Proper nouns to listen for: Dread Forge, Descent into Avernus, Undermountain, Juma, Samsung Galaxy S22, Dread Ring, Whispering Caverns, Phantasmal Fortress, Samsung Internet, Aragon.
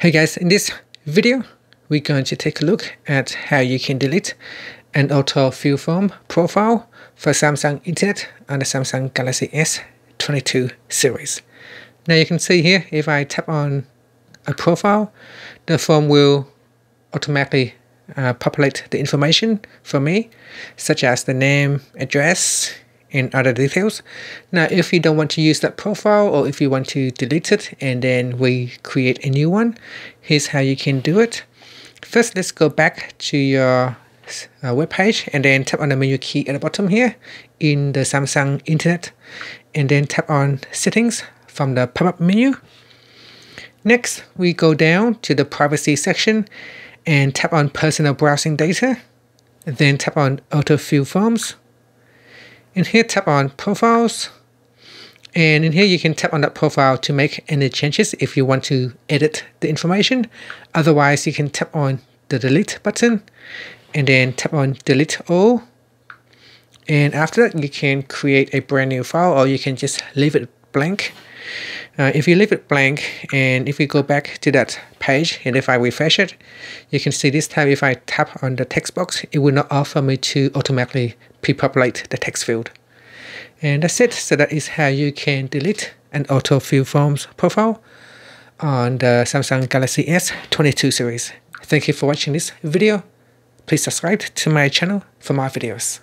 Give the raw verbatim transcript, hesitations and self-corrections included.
Hey guys, in this video we're going to take a look at how you can delete an auto fill form profile for Samsung Internet on the Samsung Galaxy S twenty-two series. Now you can see here, if I tap on a profile, the form will automatically uh, populate the information for me, such as the name, address, and other details. Now if you don't want to use that profile, or if you want to delete it and then we create a new one, here's how you can do it. First, let's go back to your uh, web page and then tap on the menu key at the bottom here in the Samsung Internet, and then tap on settings from the pop-up menu. Next, we go down to the privacy section and tap on personal browsing data, then tap on auto fill forms. In here, tap on profiles, and in here you can tap on that profile to make any changes if you want to edit the information. Otherwise, you can tap on the delete button and then tap on delete all, and after that you can create a brand new file, or you can just leave it blank. Uh, if you leave it blank, and if we go back to that page and if I refresh it, you can see this time if I tap on the text box, it will not offer me to automatically pre-populate the text field. And that's it. So that is how you can delete an auto fill forms profile on the Samsung Galaxy S twenty-two series. Thank you for watching this video. Please subscribe to my channel for more videos.